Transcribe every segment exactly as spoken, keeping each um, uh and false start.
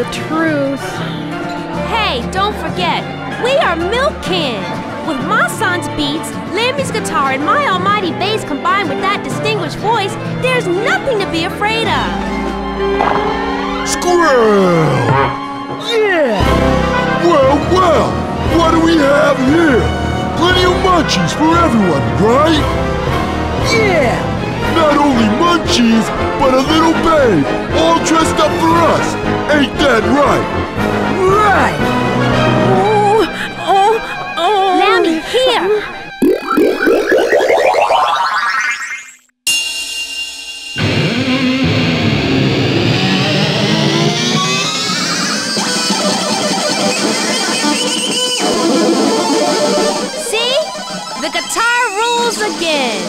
The truth. Hey, don't forget, we are Milkcan. With Ma-San's beats, Lammy's guitar, and my almighty bass combined with that distinguished voice, there's nothing to be afraid of. Squirrel! Yeah! Well, well, what do we have here? Plenty of munchies for everyone, right? Yeah! Not only munchies, but a little babe, all dressed up for us. Ain't that right? Right! Oh, oh, oh! Lammy, here! See? The guitar rules again!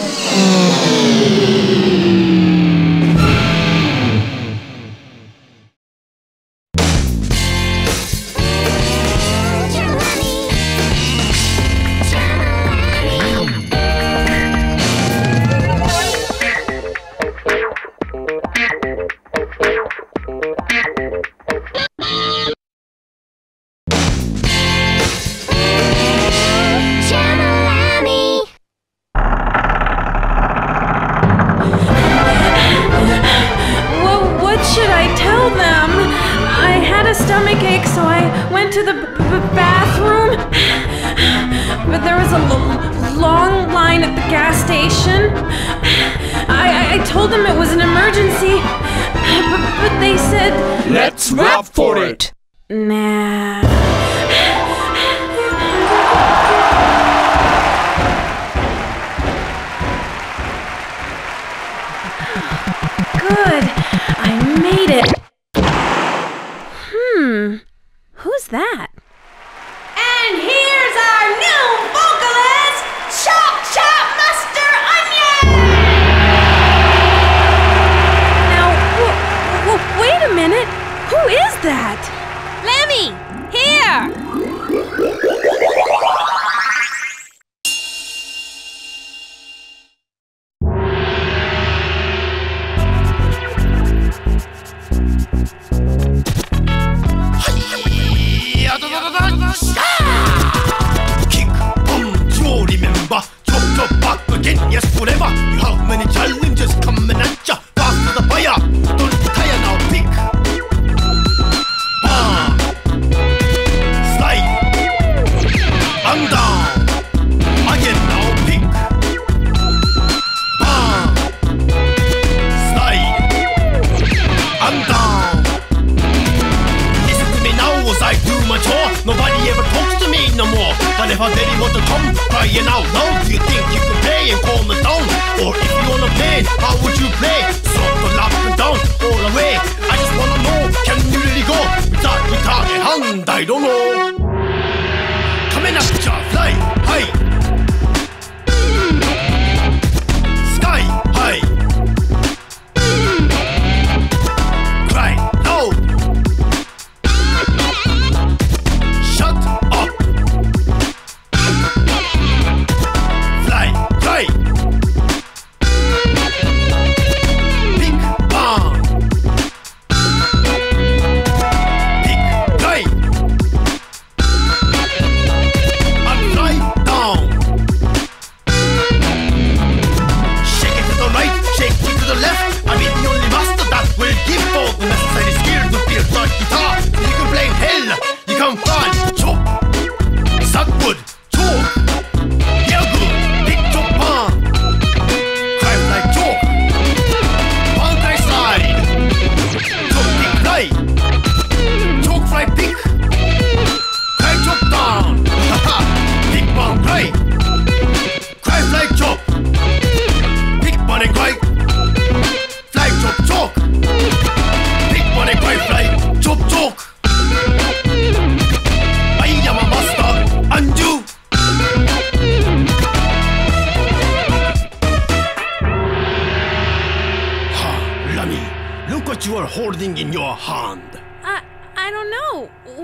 something in your hand. I, I don't know.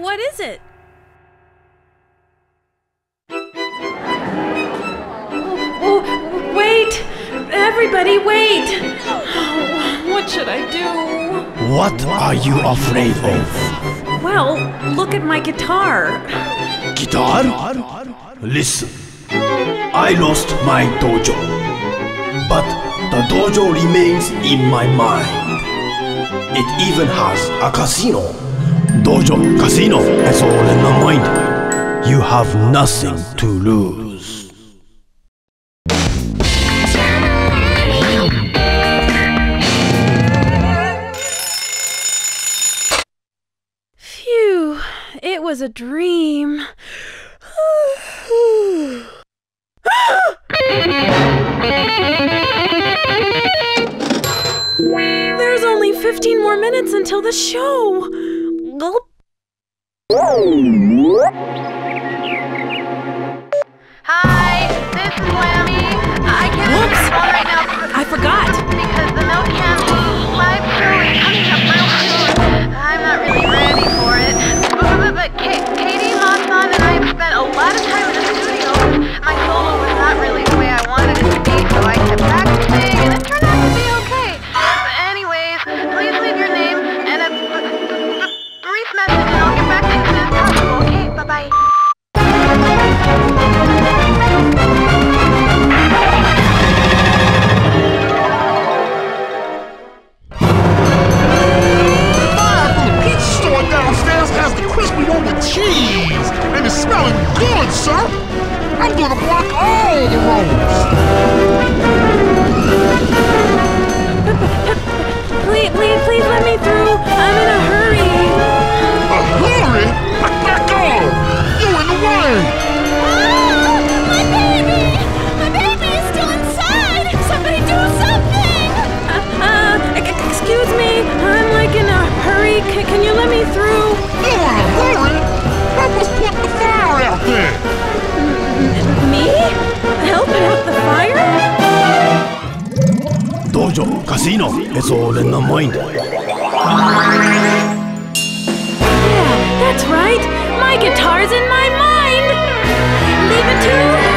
What is it? Oh, oh, wait! Everybody, wait! Oh, what should I do? What are you afraid of? Well, look at my guitar. Guitar? Listen. I lost my dojo. But the dojo remains in my mind. It even has a casino. Dojo, casino, it's all in my mind. You have nothing to lose. Phew, it was a dream. There's only fifteen more minutes until the show. Hi, this is Lammy. I can't Whoops. Call right now. I forgot. Because the Milkcan live show is coming up real soon. I'm not really ready for it. But, but, but Ka- Katie Ma-San and I have spent a lot of time in the studio. My solo was not really the way I wanted it to be, so I kept practicing, and it turned out to be okay. Cheese! And it's smelling good, sir! I'm gonna block all the roads! Please, please, please let me through! I'm in a hurry! A hurry? Back off! You're in the way! Dojo, casino, it's all in the mind. Yeah, that's right. My guitar's in my mind. Leave it to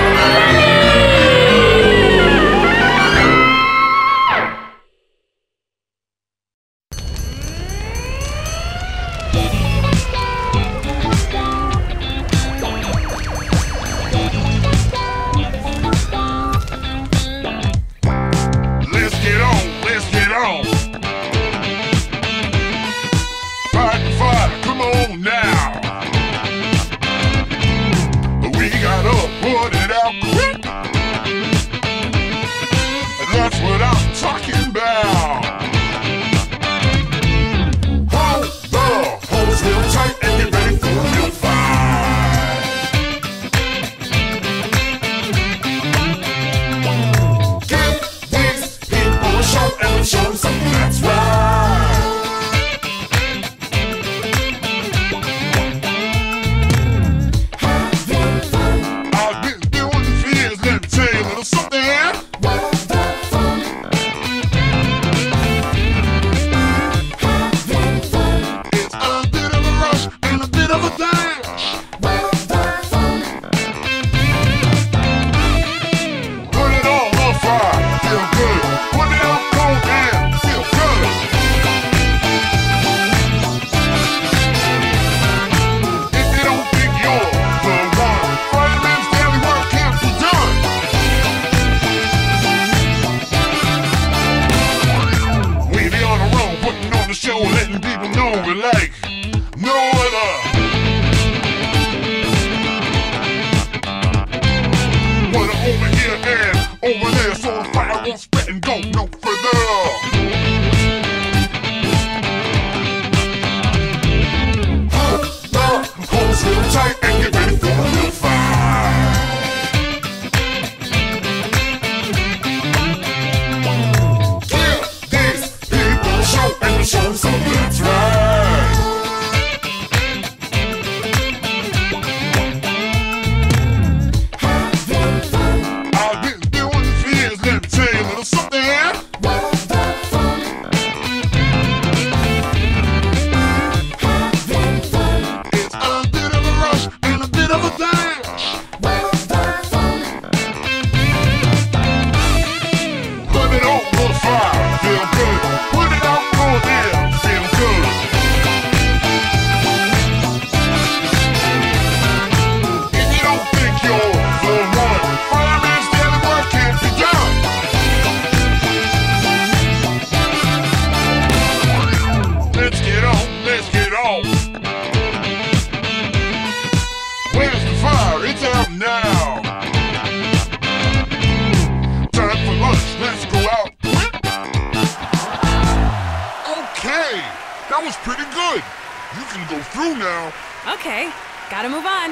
through now. Okay, gotta move on.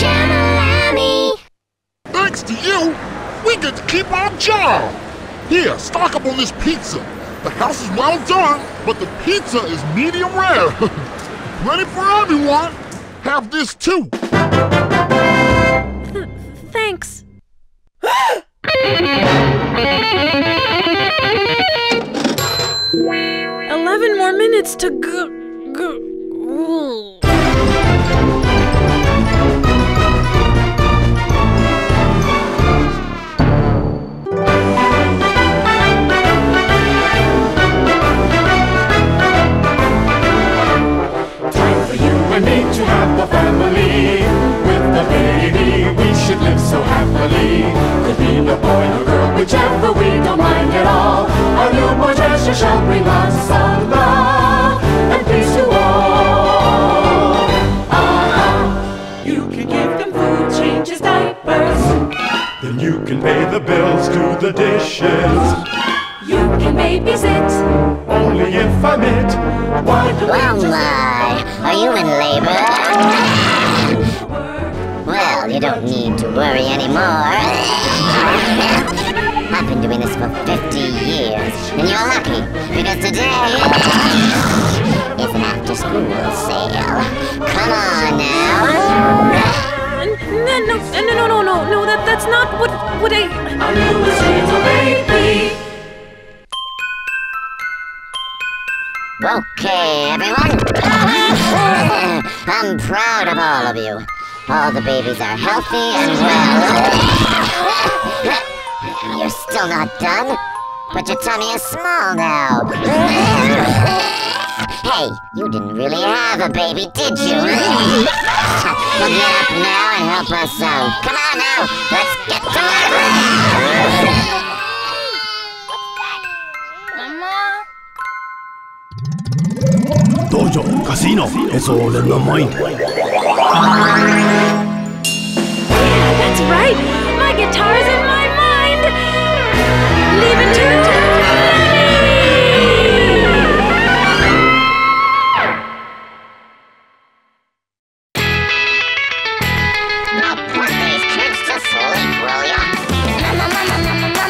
Jammer Lammy! Thanks to you, we get to keep our job. Here, stock up on this pizza. The house is well done, but the pizza is medium rare. Plenty for everyone. Have this too. Thanks. Eleven more minutes to go. go And me to have a family. With a baby, we should live so happily. Could be a boy or girl, whichever, we don't mind at all. Our newborn treasure shall bring us some love and peace to all. Ah, you can give them food, change his diapers. Then you can pay the bills, do the dishes. You can babysit, only if I'm it. Why do well, we my, are you in labor? Well, you don't need to worry anymore. I've been doing this for fifty years, and you're lucky, because today is an after-school sale. Come on now. No, no, no, no, no, no, that, that's not what, what I... I knew this was a baby. Okay, everyone. I'm proud of all of you. All the babies are healthy and well. You're still not done, but your tummy is small now. Hey, you didn't really have a baby, did you? Well, get up now and help us out. Come on now, let's get to it. Dojo, casino, it's all in the mind. Yeah, that's right. My guitar is in my mind. Leave it to me. Now put these kids to sleep, will ya? Give it to me.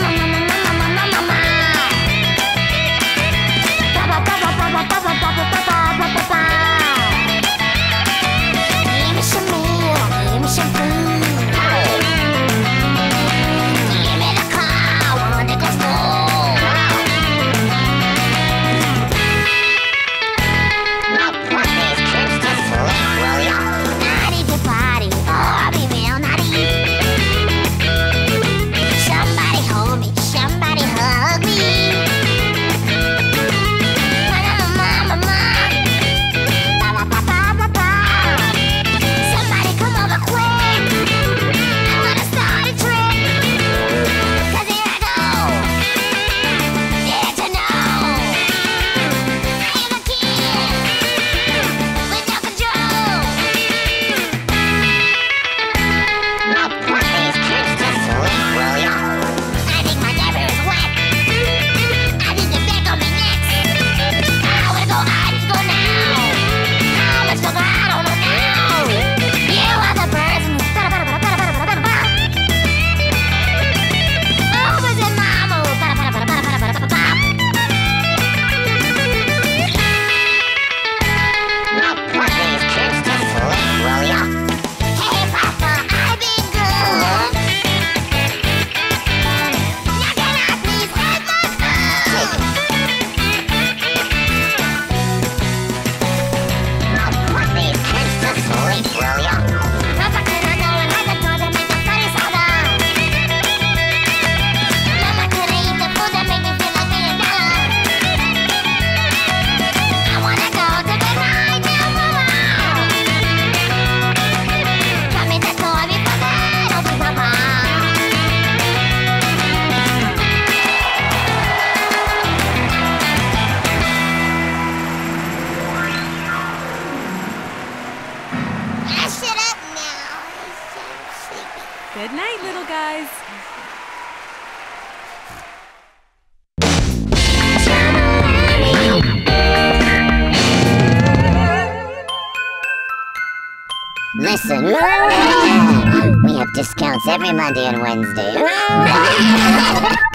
Listen, we have discounts every Monday and Wednesday.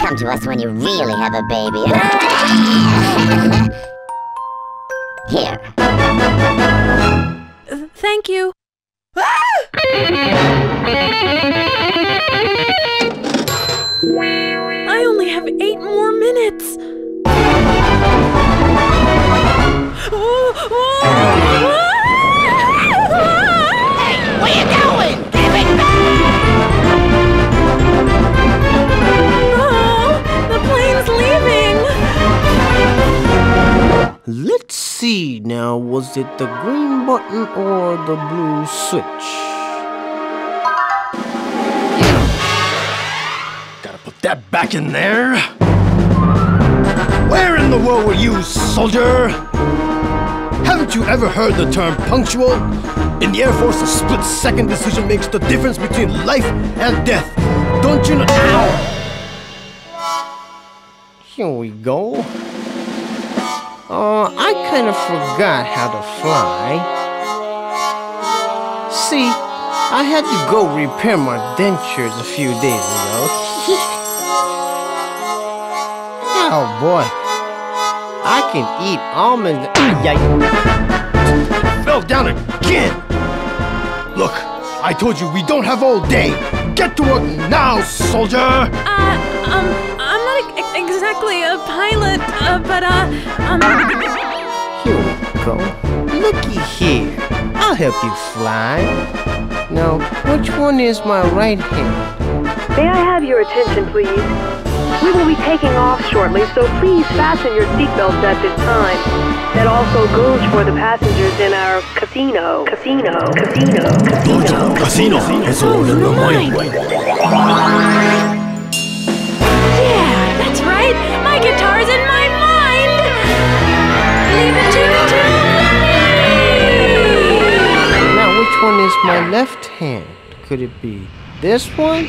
Come to us when you really have a baby. Here. Uh, thank you. I only have eight more minutes. Oh, oh, oh. Where you going? Give it back! No! The plane's leaving! Let's see now, was it the green button or the blue switch? Gotta put that back in there. Where in the world were you, soldier? Haven't you ever heard the term punctual? In the Air Force, a split-second decision makes the difference between life and death. Don't you know? Ow! Here we go. Uh, I kind of forgot how to fly. See, I had to go repair my dentures a few days ago. Oh boy. I can eat almond. Fell down again! Look, I told you we don't have all day! Get to work now, soldier! Uh, um, I'm not e- exactly a pilot, uh, but, uh, um... Here we go. Looky here. I'll help you fly. Now, which one is my right hand? May I have your attention, please? We will be taking off shortly, so please fasten your seatbelts at this time. That also goes for the passengers in our casino. Casino. Casino. Casino. Casino. It's all in the mind. Yeah, that's right. My guitar's in my mind. Leave it to me. Now, which one is my left hand? Could it be this one?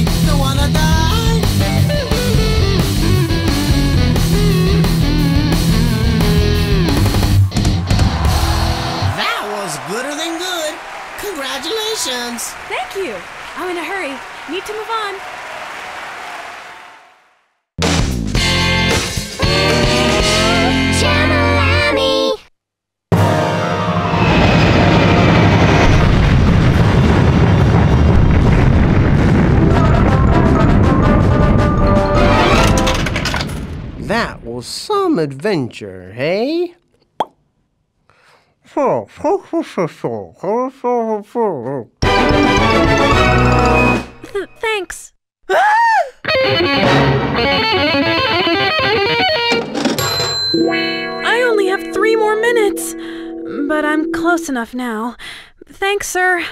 I wanna die. Congratulations! Thank you! I'm in a hurry. Need to move on. That was some adventure, hey? Thanks. I only have three more minutes, but I'm close enough now. Thanks, sir.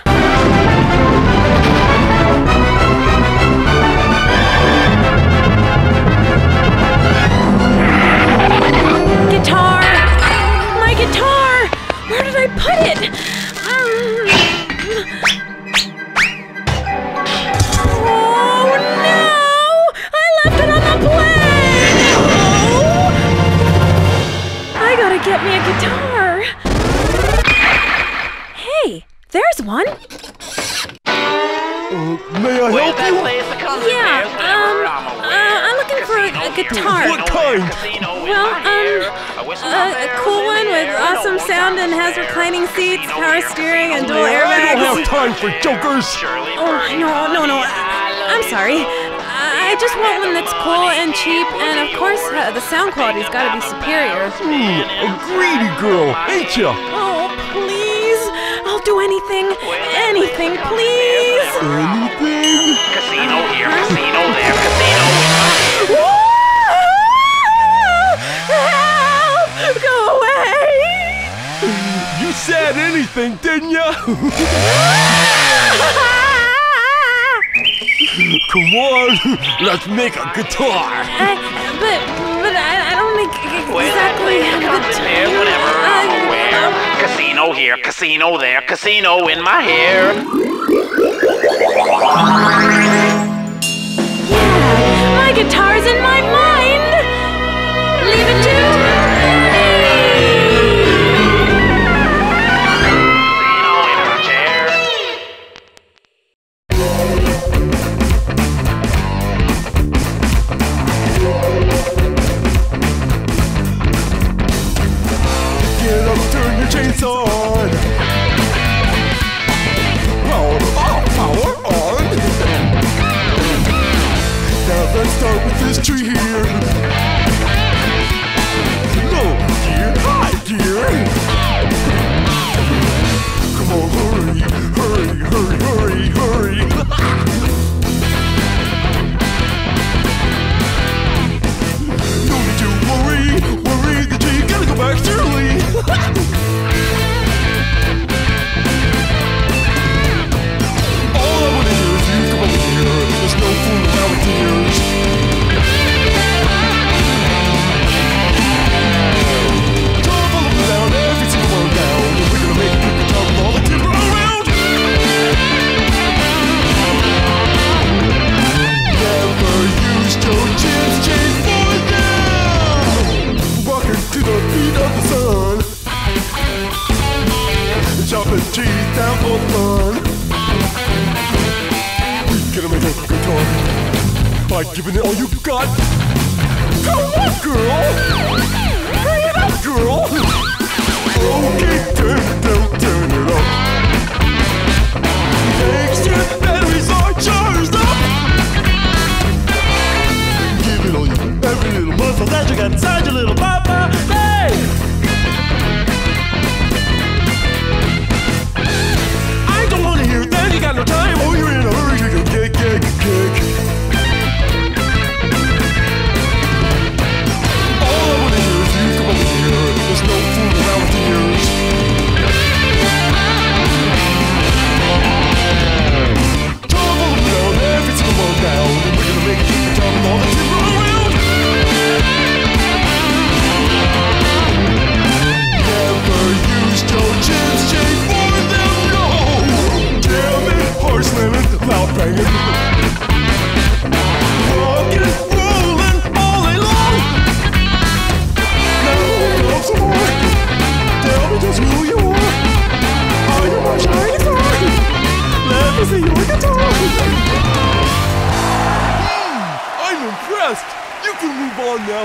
Guitar! My guitar! Where did I put it? Um... Oh no! I left it on the plane! Oh! I gotta get me a guitar! Hey, there's one! Uh, may I help you? Yeah, um, uh, I'm looking for a, a guitar. What kind? Well, um, a, a cool one with awesome sound and has reclining seats, power steering, and dual airbags. I don't have time for jokers. Oh, no, no, no, I'm sorry. I just want one that's cool and cheap, and of course, uh, the sound quality's gotta be superior. Mm, a greedy girl, ain't ya? Oh, please. I'll do anything, anything, please! Anything? Casino here, casino there, casino here! Help! Go away! You said anything, didn't ya? Come on, let's make a guitar! I, but, but I, I don't make exactly a guitar. Casino here, casino there, casino in my hair. Yeah, my guitar's in my mind. Leave it to no best! You can move on now!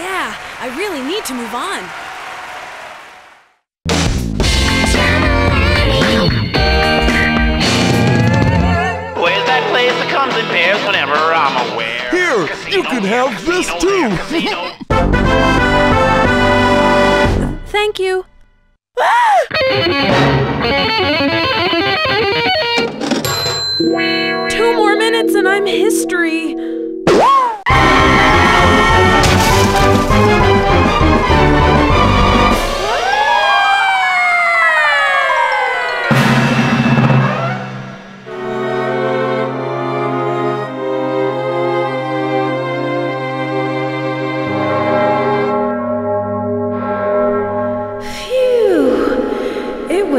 Yeah, I really need to move on. Where's that place that comes in pairs whenever I'm aware? Here, casino, you can have casino, this too! Thank you. Two more minutes and I'm history.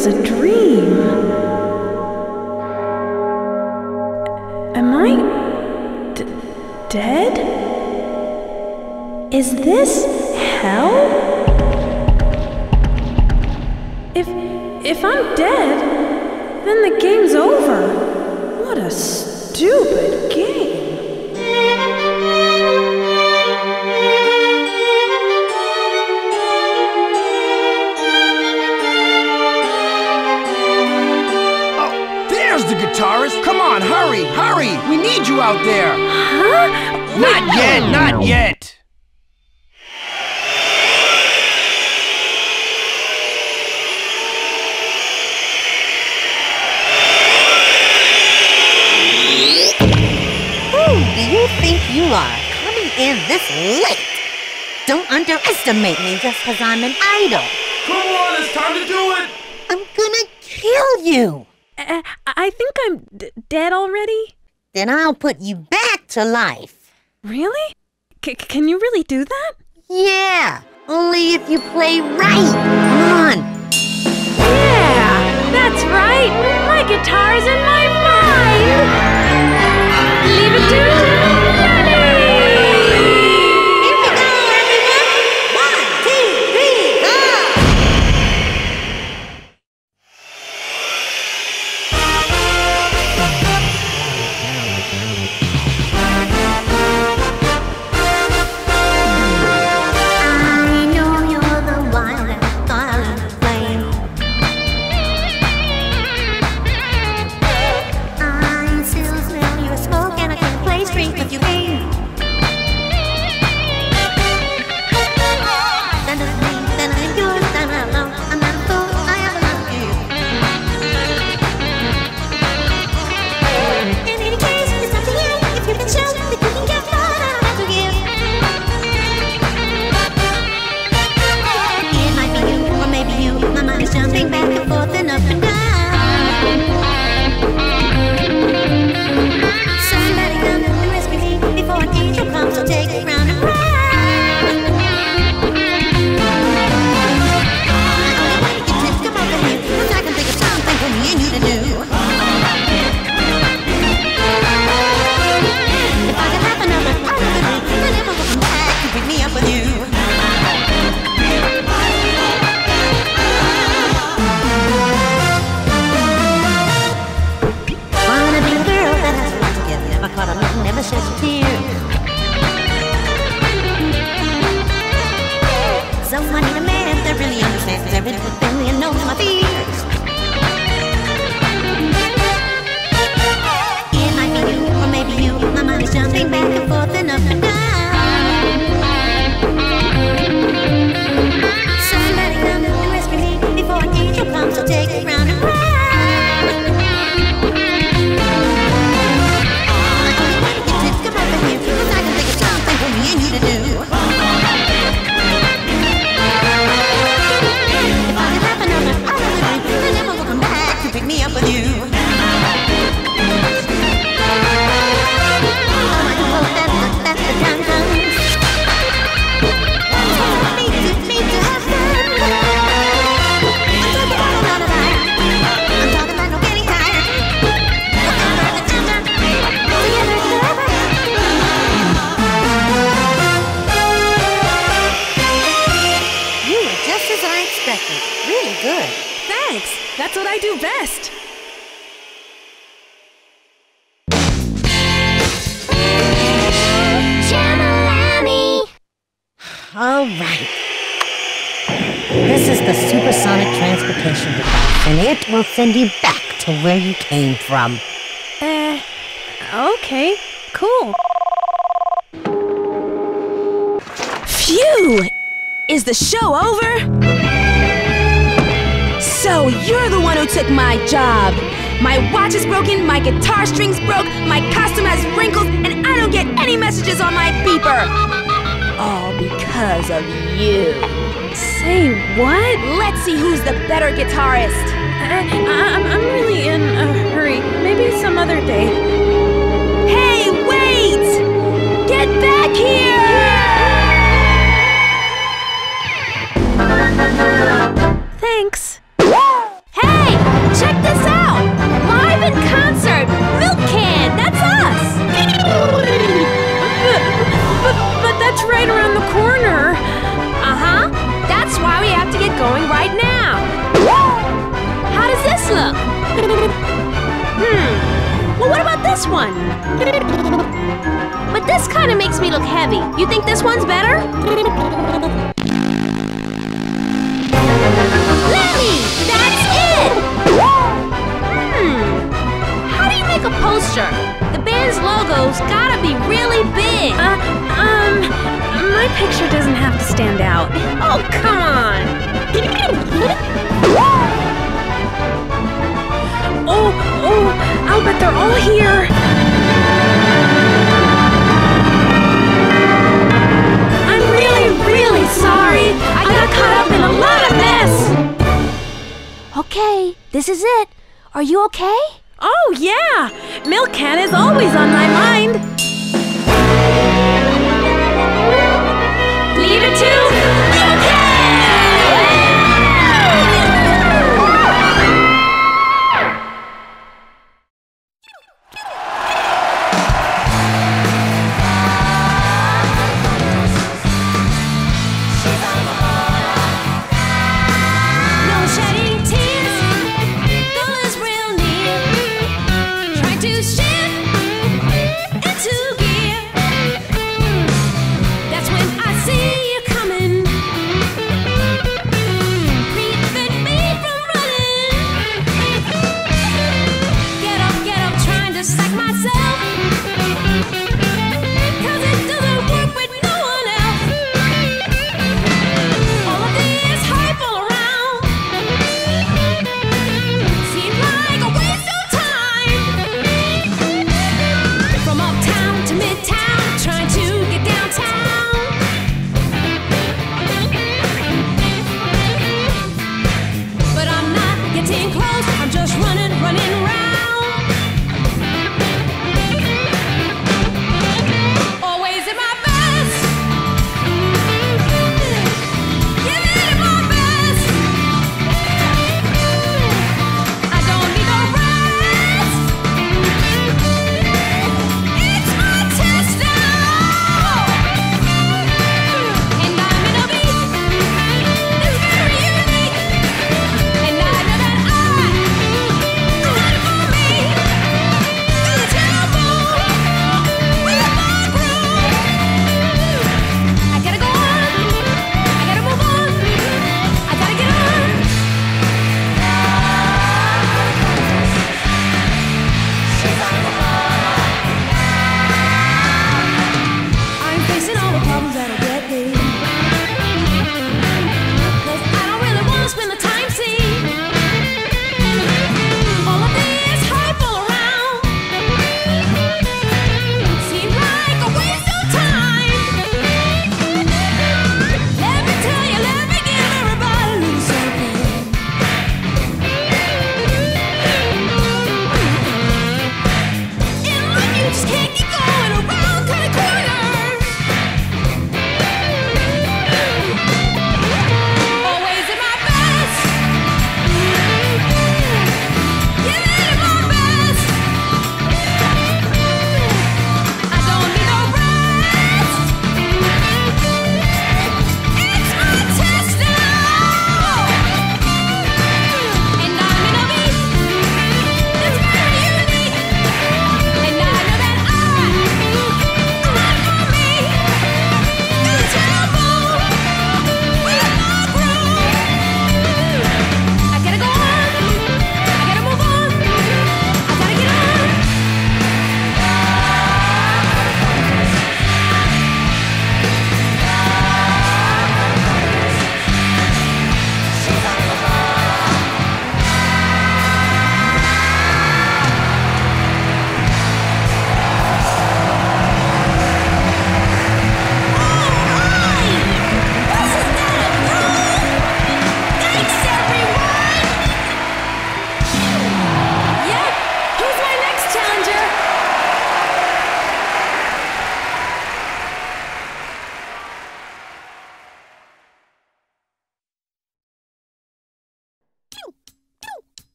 Was a dream. Am I d dead? Is this hell? If if I'm dead, then the game's over. What a stupid game. Come on, hurry, hurry! We need you out there! Huh? Not Wait, yet, no. not yet! Who do you think you are, coming in this late? Don't underestimate me just because I'm an idol! Come on, it's time to do it! I'm gonna kill you! Uh, I think I'm d dead already. Then I'll put you back to life. Really? C can you really do that? Yeah, only if you play right. Come on. Yeah, that's right. My guitar's in my mind. Leave it to Johnny. Here we go, everyone. One, two, three, go. right. This is the supersonic transportation device, and it will send you back to where you came from. Uh, okay, cool. Phew! Is the show over? So you're the one who took my job. My watch is broken, my guitar strings broke, my costume has wrinkles, and I don't get any messages on my beeper. All because of you. Say what? Let's see who's the better guitarist. Uh, I'm, I'm really in a hurry. Maybe some other day. Hey, wait! Get back here! Yeah! Thanks. Hey, check this out! Live in concert! Milkcan! That's us! but, but, but that's right around the corner! Uh-huh! That's why we have to get going right now! How does this look? Hmm... Well, what about this one? But this kind of makes me look heavy. You think this one's better? Lammy! That's it! A poster. The band's logo's gotta be really big. Uh, um, my picture doesn't have to stand out. Oh, come on. oh, oh, I'll bet they're all here. I'm really, really sorry. I got caught up in a lot of mess. Okay, this is it. Are you okay? Oh, yeah! Milkcan is always on my mind! Leave it to Milkcan! To shift into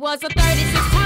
It was a thirty-six